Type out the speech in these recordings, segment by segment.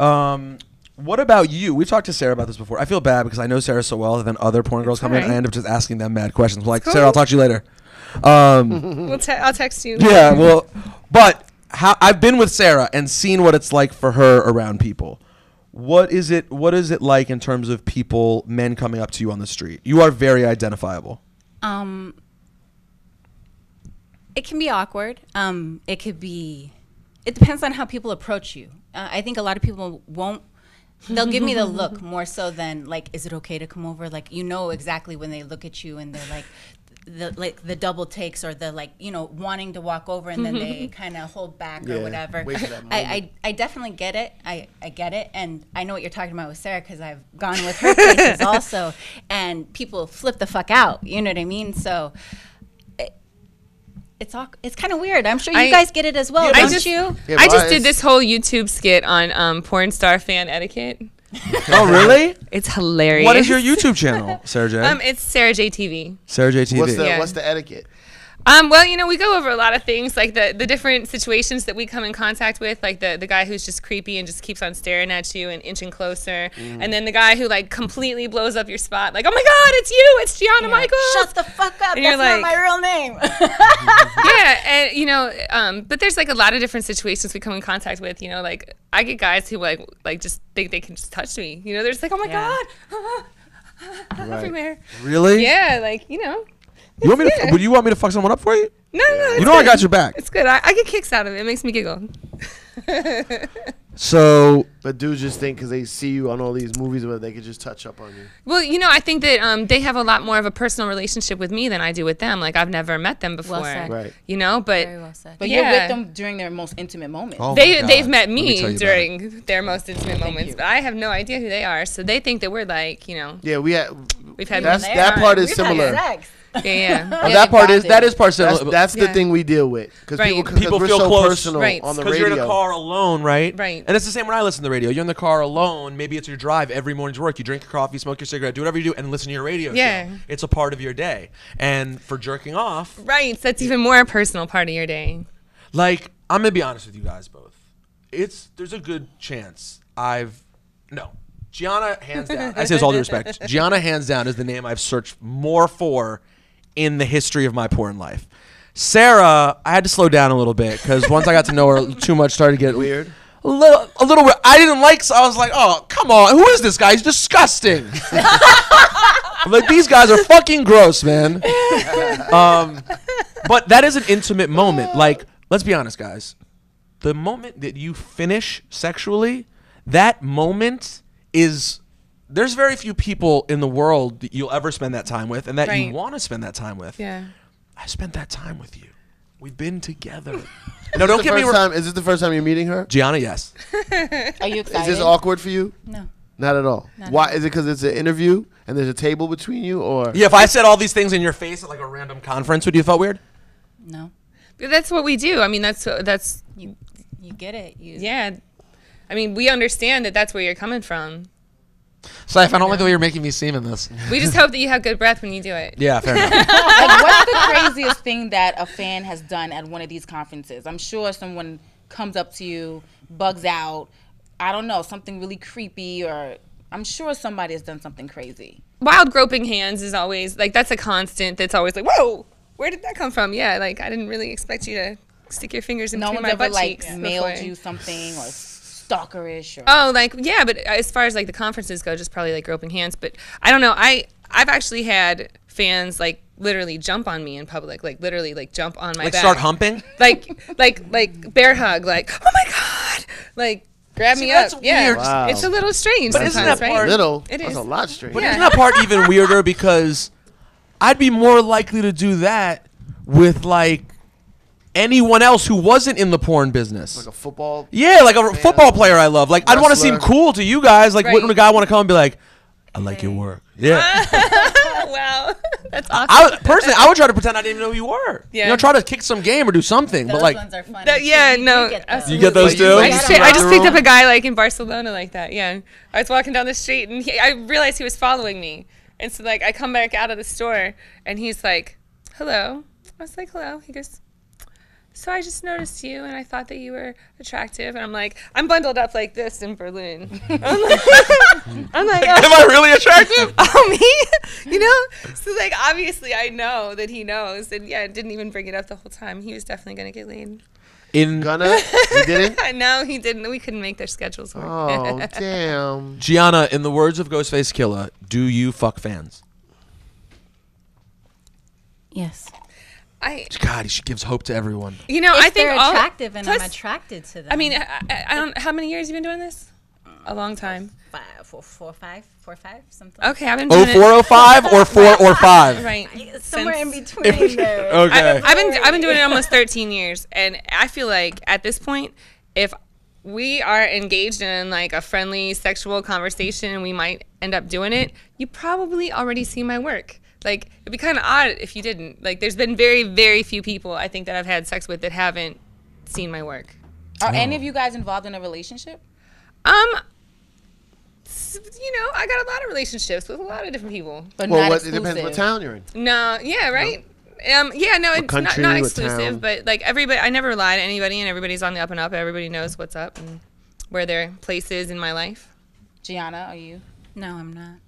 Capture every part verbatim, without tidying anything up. Um, what about you? We've talked to Sara about this before. I feel bad because I know Sara so well, and then other porn girls come in and I end up just asking them mad questions. Like, cool. Sara, I'll talk to you later. Um, we'll te I'll text you. Yeah, well, but how, I've been with Sara and seen what it's like for her around people. What is it? What is it like in terms of people, men coming up to you on the street? You are very identifiable. Um, it can be awkward. Um, it could be. It depends on how people approach you. Uh, I think a lot of people won't. They'll give me the look more so than like, is it okay to come over? Like, you know exactly when they look at you and they're like, the like the double takes or the like, you know, wanting to walk over and then they kind of hold back yeah, or whatever. Wait for that moment. I, I I definitely get it. I I get it, and I know what you're talking about with Sara because I've gone with her places also, and people flip the fuck out. You know what I mean? So. It's all, it's kind of weird. I'm sure you I, guys get it as well, yeah, don't I just, you? Yeah, I just did this whole YouTube skit on um, porn star fan etiquette. Oh, really? It's hilarious. What is your YouTube channel, Sara Jay? Um, it's Sara Jay T V. Sara Jay T V. What's the, yeah. what's the etiquette? Um, well, you know, we go over a lot of things, like the, the different situations that we come in contact with, like the, the guy who's just creepy and just keeps on staring at you and inching closer, mm. and then the guy who, like, completely blows up your spot, like, oh, my God, it's you, it's Gianna yeah. Michaels. Shut the fuck up, and that's like, not my real name. Yeah, and, you know, um, but there's, like, a lot of different situations we come in contact with, you know, like, I get guys who, like, like just think they can just touch me, you know, they're just like, oh, my yeah. God, right. everywhere. Really? Yeah, like, you know. You want me to, would you want me to fuck someone up for you? No, no, it's You know good. I got your back. It's good. I, I get kicks out of it. It makes me giggle. So, but dudes just think because they see you on all these movies where they could just touch up on you. Well, you know, I think that um, they have a lot more of a personal relationship with me than I do with them. Like, I've never met them before. Well said. Right. You know, but Very well said. But yeah. you're with them during their most intimate moments. Oh they, they've met me, me during their most intimate moments, you. but I have no idea who they are. So they think that we're like, you know. Yeah, we ha we've had that's, That are. part is we've similar. Sex. Yeah, yeah. Oh, yeah, that part is it. that is part that's, that's the yeah. thing we deal with because right. people, people feel so close personal right. on the radio. Because you're in a car alone, right? Right. And it's the same when I listen to the radio. You're in the car alone. Maybe it's your drive every morning to work. You drink your coffee, smoke your cigarette, do whatever you do, and listen to your radio. Yeah, show. It's a part of your day. And for jerking off, right? That's even more a personal part of your day. Like, I'm gonna be honest with you guys both. It's there's a good chance I've no. Gianna, hands down. I say this all due respect. Gianna, hands down, is the name I've searched more for in the history of my porn life. Sara, I had to slow down a little bit because once I got to know her too much, started to get weird. A little, a little weird. I didn't like. So I was like, oh, come on, who is this guy? He's disgusting. I'm like, these guys are fucking gross, man. Um, but that is an intimate moment. Like, let's be honest, guys. The moment that you finish sexually, that moment is. There's very few people in the world that you'll ever spend that time with and that right. you want to spend that time with. Yeah. I spent that time with you. We've been together. No, don't get me wrong. Is this the first time you're meeting her? Gianna, yes. Are you excited? Is this awkward for you? No. Not at all. Not Why? At all. Is it because it's an interview and there's a table between you? Or yeah, if I said all these things in your face at like a random conference, would you have felt weird? No. But that's what we do. I mean, that's... that's you, you get it. You, yeah. I mean, we understand that that's where you're coming from. So I don't like the way you're making me seem in this. We just hope that you have good breath when you do it. Yeah, fair enough. Like, what's the craziest thing that a fan has done at one of these conferences? I'm sure someone comes up to you, bugs out. I don't know, something really creepy, or I'm sure somebody has done something crazy. Wild groping hands is always, like, that's a constant that's always like, whoa, where did that come from? Yeah, like, I didn't really expect you to stick your fingers in between my butt cheeks. No one's ever, like, mailed you something or stalkerish or oh like yeah but as far as like the conferences go, just probably like groping hands. But I don't know, I I've actually had fans like literally jump on me in public, like literally like jump on my like back. Start humping, like like like bear hug, like oh my god, like grab See, me that's up weird. Yeah wow. It's a little strange, but isn't that part right? little it is that's a lot strange but yeah. Isn't that part even weirder? Because I'd be more likely to do that with like anyone else who wasn't in the porn business, like a football, yeah, like a football player I love. Like wrestler. I'd want to seem cool to you guys. Like right. wouldn't a guy want to come and be like, "I like hey. your work"? Yeah. Wow, that's awesome. I, personally, I would try to pretend I didn't even know who you were. Yeah, you know, try to kick some game or do something. Those but like, ones are funny. That, yeah, you no, get you get those too. I just, I just picked up a guy like in Barcelona like that. Yeah, I was walking down the street and he, I realized he was following me, and so like I come back out of the store and he's like, "Hello," I was like, "Hello," he goes. so I just noticed you and I thought that you were attractive. And I'm like, I'm bundled up like this in Berlin. I'm like, I'm like, oh, am I really attractive? Oh, me? You know? So, like, obviously I know that he knows. And, yeah, didn't even bring it up the whole time. He was definitely going to get laid. In Ghana? He didn't? No, he didn't. We couldn't make their schedules work. Oh, damn. Gianna, in the words of Ghostface Killah, do you fuck fans? Yes. I, God, she gives hope to everyone. You know, if I think they're attractive all, and plus, I'm attracted to them. I mean, I, I, I don't. How many years have you been doing this? A long time. Five, four, four, five, four, five, something. Okay, I've been. Doing oh, four, oh, five, or four, or five. Right, somewhere Since, in between. There. Okay, I, I've been, I've been doing it almost thirteen years, and I feel like at this point, if we are engaged in like a friendly sexual conversation, and we might end up doing it, you probably already see my work. Like, it'd be kind of odd if you didn't. Like, there's been very, very few people I think that I've had sex with that haven't seen my work. Are oh. any of you guys involved in a relationship? Um, you know, I got a lot of relationships with a lot of different people. But well, not what, it depends what town you're in. No, yeah, right? No. Um, yeah, no, what it's country, not, not exclusive, but like everybody, I never lie to anybody, and everybody's on the up and up. Everybody knows what's up and where their place is in my life. Gianna, are you? No, I'm not.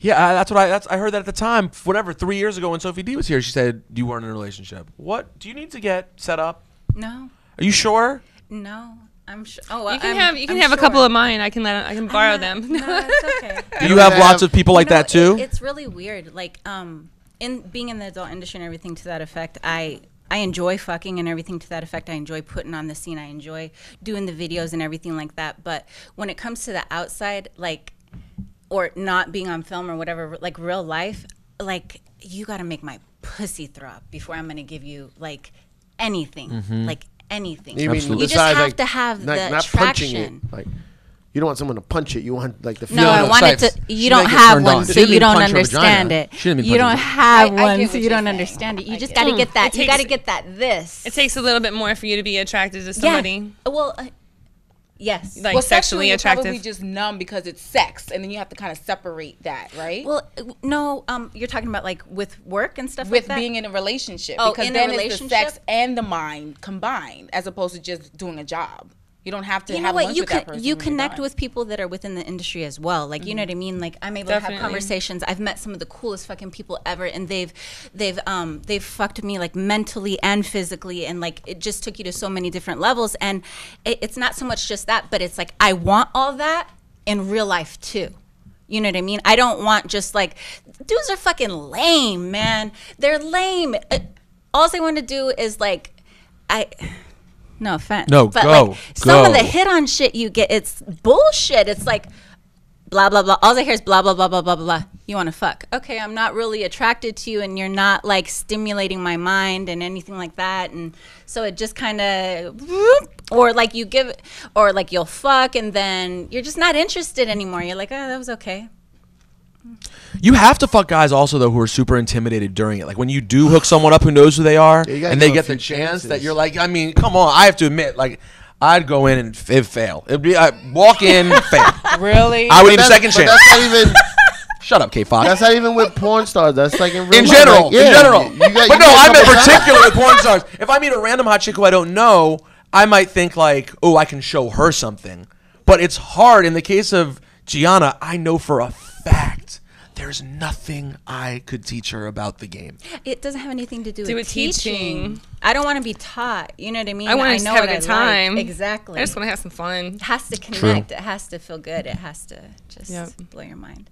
Yeah, I, that's what I. That's, I heard that at the time, whatever, three years ago when Sophie D was here. She said you weren't in a relationship. What do you need to get set up? No. Are you sure? No, I'm sure. Oh, well, you can I'm, have you can I'm have sure. a couple of mine. I can let I can borrow uh, them. No, it's okay. Do you have lots of people like you know, that too? It, it's really weird. Like, um, in being in the adult industry and everything to that effect, I. I enjoy fucking and everything to that effect. I enjoy putting on the scene. I enjoy doing the videos and everything like that. But when it comes to the outside, like. Or not being on film or whatever, like real life, like you gotta make my pussy throb before I'm gonna give you like anything, mm-hmm. like anything. You, mean you just have like, to have not, the not attraction. Punching it. Like you don't want someone to punch it. You want like the no. Feel I no, wanted to. You don't have one, so you don't understand it. You don't have one, so you don't understand it. You just gotta get that. Takes, you gotta get that. This. It takes a little bit more for you to be attracted to somebody. Yeah. Well. Uh, Yes, like well, sexually, sexually attractive. Probably just numb because it's sex, and then you have to kind of separate that, right? Well, no, um, you're talking about like with work and stuff. With like that? being in a relationship, oh, because in then a relationship? It's the sex and the mind combined, as opposed to just doing a job. You don't have to you know have what? lunch you with that person. You connect with people that are within the industry as well. Like, mm-hmm. you know what I mean? Like, I'm able Definitely. to have conversations. I've met some of the coolest fucking people ever, and they've they've um they've fucked me like mentally and physically, and like it just took you to so many different levels. And it, it's not so much just that, but it's like I want all that in real life too. You know what I mean? I don't want just like dudes are fucking lame, man. They're lame. All they want to do is like I. No offense. No, but go, like some go. of the hit on shit you get, it's bullshit. It's like blah blah blah. All I hear is blah blah blah blah blah blah. You want to fuck? Okay, I'm not really attracted to you, and you're not like stimulating my mind and anything like that. And so it just kind of, or like you give, or like you'll fuck, and then you're just not interested anymore. You're like, oh, that was okay. You have to fuck guys also though who are super intimidated during it. Like when you do hook someone up who knows who they are, yeah, and they get the chance chances. that you're like, I mean, come on. I have to admit, like, I'd go in and it'd fail. It'd be I'd walk in, fail. Really? I would need a second chance. That's not even. Shut up, K. Fox. That's not even with porn stars. That's like in real in general. Like, yeah, in general. You got, but no, I'm in particular with porn stars. If I meet a random hot chick who I don't know, I might think like, oh, I can show her something. But it's hard in the case of Gianna. I know for a fact there's nothing I could teach her about the game. It doesn't have anything to do, do with teaching. teaching. I don't want to be taught. You know what I mean? I want to have a good time. Like. Exactly. I just want to have some fun. It has to connect. True. It has to feel good. It has to just yep. blow your mind.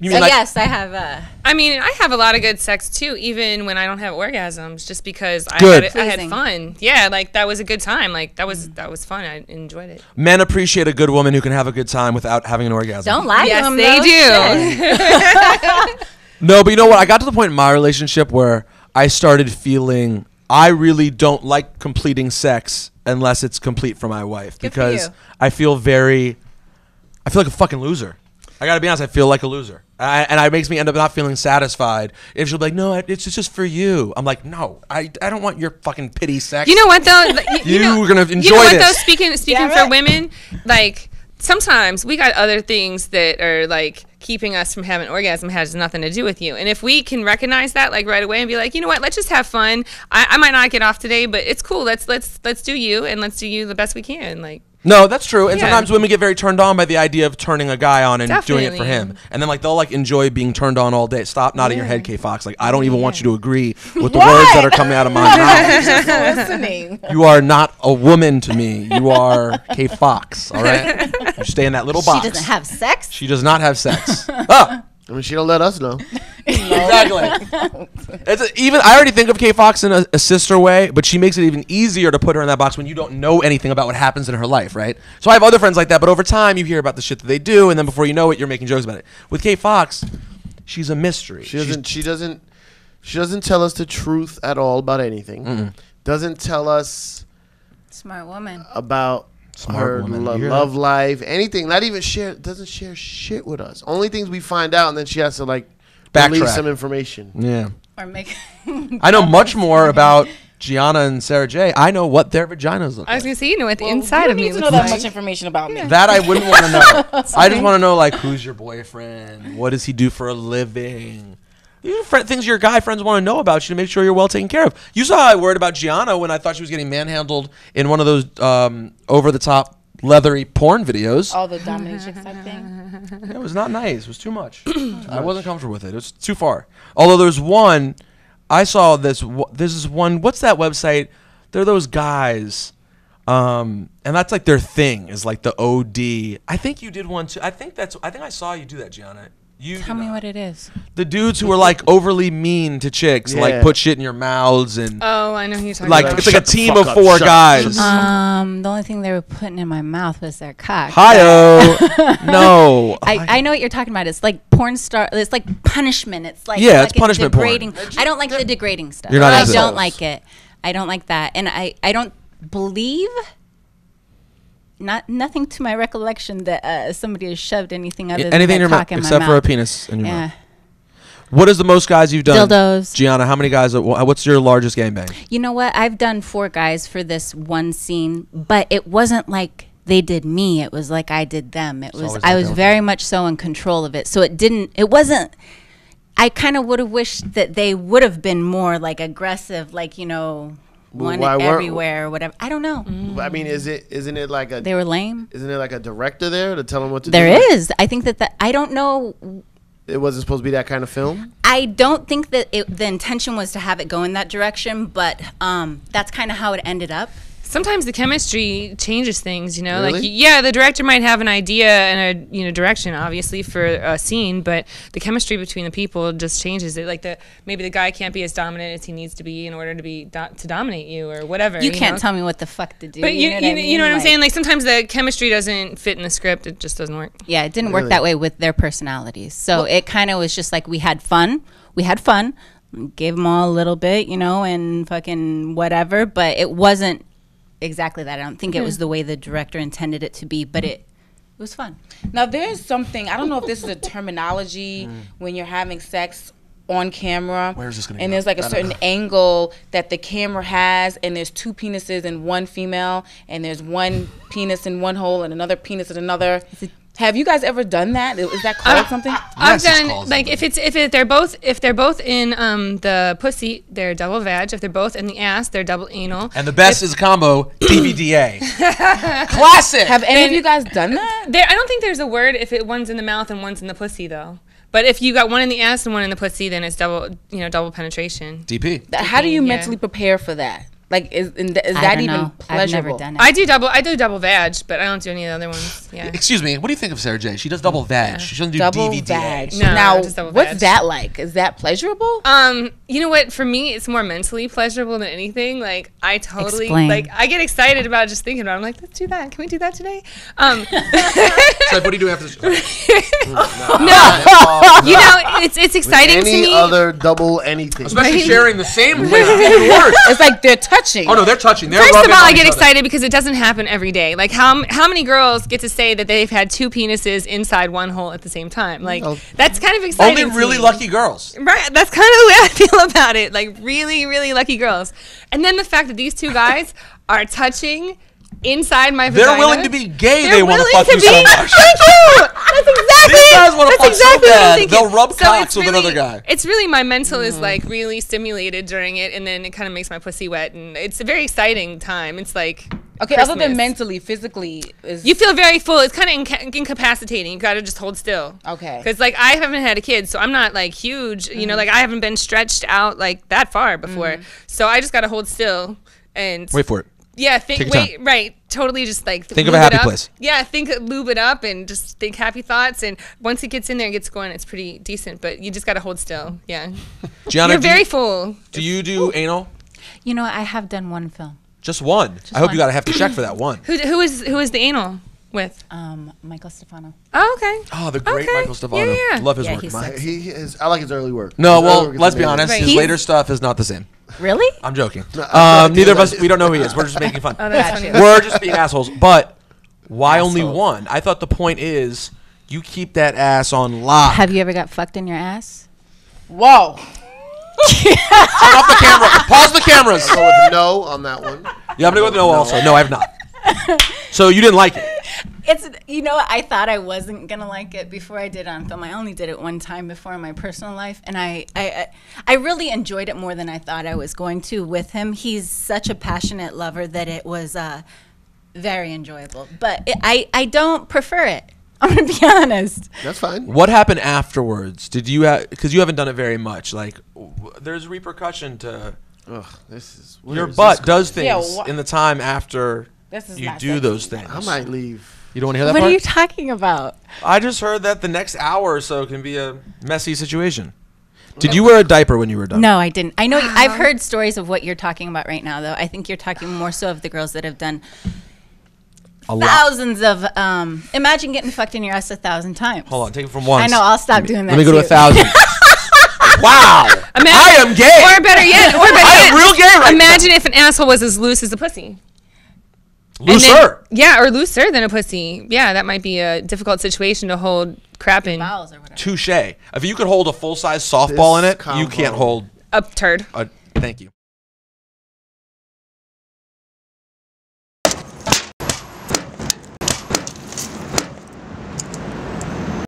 You so like yes, I have a... I mean, I have a lot of good sex, too, even when I don't have orgasms, just because I had, I had fun. Yeah, like, that was a good time. Like, that was mm. that was fun. I enjoyed it. Men appreciate a good woman who can have a good time without having an orgasm. Don't lie yes, to them, they though. do. No, but you know what? I got to the point in my relationship where I started feeling I really don't like completing sex unless it's complete for my wife. Good because I feel very... I feel like a fucking loser. I got to be honest. I feel like a loser. I, and it makes me end up not feeling satisfied. If she'll be like, no, it's just, it's just for you. I'm like, no, I, I don't want your fucking pity sex. You know what, though? you, you know, You're going to enjoy this. You know what, this. though? Speaking, speaking yeah, right. for women, like, sometimes we got other things that are, like, keeping us from having orgasm has nothing to do with you. And if we can recognize that like right away and be like, you know what, let's just have fun. I, I might not get off today, but it's cool. Let's let's let's do you, and let's do you the best we can. Like, no, that's true. And yeah. sometimes women get very turned on by the idea of turning a guy on and Definitely. doing it for him. And then like they'll like enjoy being turned on all day. Stop nodding yeah. your head, K. Fox. Like, I don't even yeah. want you to agree with the words that are coming out of my mouth. Just listening. You are not a woman to me. You are K. Fox. All right. You stay in that little box. She doesn't have sex. She does not have sex. Oh. I mean, she don't let us know. Exactly. It's a, even I already think of K. Fox in a, a sister way, but she makes it even easier to put her in that box when you don't know anything about what happens in her life, right? So I have other friends like that, but over time you hear about the shit that they do, and then before you know it, you're making jokes about it. With K. Fox, she's a mystery. She doesn't. She's, she doesn't. She doesn't tell us the truth at all about anything. Mm-mm. Doesn't tell us. Smart woman. About. Smart her lo love that? life, anything, not even share, doesn't share shit with us. Only things we find out, and then she has to like backtrack, release some information. Yeah. Or make. I know much more about Gianna and Sara Jay. I know what their vaginas look like. I was gonna say, you know what the well, inside of me. You don't need to know that much information about yeah. me. That I wouldn't want to know. I just want to know like, who's your boyfriend? What does he do for a living? These are things your guy friends want to know about you to make sure you're well taken care of. You saw how I worried about Gianna when I thought she was getting manhandled in one of those um, over-the-top leathery porn videos. All the dominatrix type thing. It was not nice. It was too much. too much. I wasn't comfortable with it. It was too far. Although there's one, I saw this. This is one. What's that website? They're those guys. Um, and that's like their thing is like the O D. I think you did one too. I think that's. I think I saw you do that, Gianna. You Tell me not. what it is. The dudes who are like overly mean to chicks, yeah. like put shit in your mouths and. Oh, I know who you're talking like, about. It's like a team of up, four guys. Um, the only thing they were putting in my mouth was their cock. Hi-oh. No. I, I know what you're talking about. It's like porn star. It's like punishment. It's like yeah, like it's punishment degrading. porn. I don't like the degrading stuff. You're not I don't like it. I don't like that, and I I don't believe. Not nothing to my recollection that uh, somebody has shoved anything other yeah, than anything in my mouth, except for a penis in your yeah. mouth. What is the most guys you've done? Dildos. Gianna, how many guys? Are, what's your largest gangbang? You know what? I've done four guys for this one scene, but it wasn't like they did me. It was like I did them. It it's was I was very much so in control of it. So it didn't. It wasn't. I kind of would have wished that they would have been more like aggressive, like you know. One everywhere or whatever. I don't know. Mm. I mean, is it isn't it like a they were lame? Isn't it like a director there to tell them what to there do? There is. I think that that I don't know. It wasn't supposed to be that kind of film. I don't think that it, the intention was to have it go in that direction, but um, that's kind of how it ended up. Sometimes the chemistry changes things, you know. Really? Like, yeah, the director might have an idea and a you know direction, obviously, for a scene, but the chemistry between the people just changes it. Like the maybe the guy can't be as dominant as he needs to be in order to be do to dominate you or whatever. You, you can't know? tell me what the fuck to do. But you, you know what, you, I mean? you know what like, I'm saying? Like sometimes the chemistry doesn't fit in the script; it just doesn't work. Yeah, it didn't really? work that way with their personalities. So well, it kind of was just like we had fun. We had fun. Gave them all a little bit, you know, and fucking whatever. But it wasn't. Exactly that. I don't think yeah. it was the way the director intended it to be, but it, it was fun. Now, there's something, I don't know if this is a terminology mm. when you're having sex on camera. Where's this gonna and go? There's like a certain angle that the camera has, and there's two penises and one female, and there's one penis in one hole and another penis in another. Have you guys ever done that? Is that called uh, something? I've yes, done like something. if it's if it, they're both if they're both in um, the pussy, they're double vag. If they're both in the ass, they're double anal. And the best if, is a combo D V D A. Classic. Have any and, of you guys done that? There, I don't think there's a word if it one's in the mouth and one's in the pussy though. But if you got one in the ass and one in the pussy, then it's double you know double penetration. D P. How do you yeah. mentally prepare for that? Like is, is that even know. pleasurable? I've never done it. I do double. I do double vag, but I don't do any of the other ones. Yeah. Excuse me. What do you think of Sara Jay? She does double vag. Yeah. She doesn't do double D V D. Vag. No, now, double what's vag. that like? Is that pleasurable? Um, you know what? For me, it's more mentally pleasurable than anything. Like I totally Explain. like. I get excited about just thinking about it. I'm like, let's do that. Can we do that today? Um, it's like, what do you do after this? no. no. You know, it's it's exciting to me. Any other double anything, especially right? sharing the same with work. It's like they're. Oh no, they're touching. They're First of all, I get excited because it doesn't happen every day. Like how how many girls get to say that they've had two penises inside one hole at the same time? Like oh. that's kind of exciting. Only really lucky girls. Right. That's kind of the way I feel about it. Like really, really lucky girls. And then the fact that these two guys are touching inside my vagina. They're willing to be gay. They're they want to fuck you so much. Thank you. That's exactly guys want to fuck exactly so bad, they'll rub so cocks with really, another guy. It's really my mental is like really stimulated during it, and then it kind of makes my pussy wet, and it's a very exciting time. It's like okay, Christmas. Other than mentally, physically, is you feel very full. It's kind of inca incapacitating. You gotta just hold still. Okay, because like I haven't had a kid, so I'm not like huge. Mm-hmm. You know, like I haven't been stretched out like that far before. Mm-hmm. So I just gotta hold still and wait for it. Yeah, think. Wait, right. Totally, just like think of a happy place. Yeah, think lube it up and just think happy thoughts. And once it gets in there, and gets going. It's pretty decent, but you just gotta hold still. Yeah, Gianna, you're very full. Do you do anal? You know, I have done one film. Just one. Just I hope one. You got a hefty check for that one. Who who is who is the anal with? Um, Michael Stefano. Oh, okay. Oh, the great okay. Michael Stefano. Yeah, yeah. Love his yeah, work. My, he is. I like his early work. No, his well, let's be honest. Right. His he's, later stuff is not the same. Really? I'm joking. No, I'm um, neither of us. We don't know who he is. We're just making fun. Oh, that's funny. We're just being assholes. But why Asshole. only one? I thought the point is you keep that ass on lock. Have you ever got fucked in your ass? Whoa. Turn off the camera. Pause the cameras. I'm going with no on that one. Yeah, I'm going to go with no also. No, I have not. So you didn't like it. It's, you know, I thought I wasn't going to like it before I did it on film. I only did it one time before in my personal life. And I, I, I really enjoyed it more than I thought I was going to with him. He's such a passionate lover that it was uh, very enjoyable. But it, I, I don't prefer it. I'm going to be honest. That's fine. What happened afterwards? Did you have, because you haven't done it very much. Like, w there's repercussion to Ugh, this is weird. Your butt does things yeah, in the time after this is you do sexy. those things. I might leave. You don't want to hear that What part? are you talking about? I just heard that the next hour or so can be a messy situation. Did you wear a diaper when you were done? No, I didn't. I know. Wow. I've heard stories of what you're talking about right now, though. I think you're talking more so of the girls that have done thousands of um imagine getting fucked in your ass a thousand times. Hold on, take it from once. I know, I'll stop doing that. Let me go to a thousand. Wow. Imagine, I am gay. Or better yet, or better I yet, am real gay right imagine now. If an asshole was as loose as a pussy. Looser. Then, yeah, or looser than a pussy. Yeah, that might be a difficult situation to hold crap in. Touche. If you could hold a full size softball this in it, combo. you can't hold a turd. A, thank you.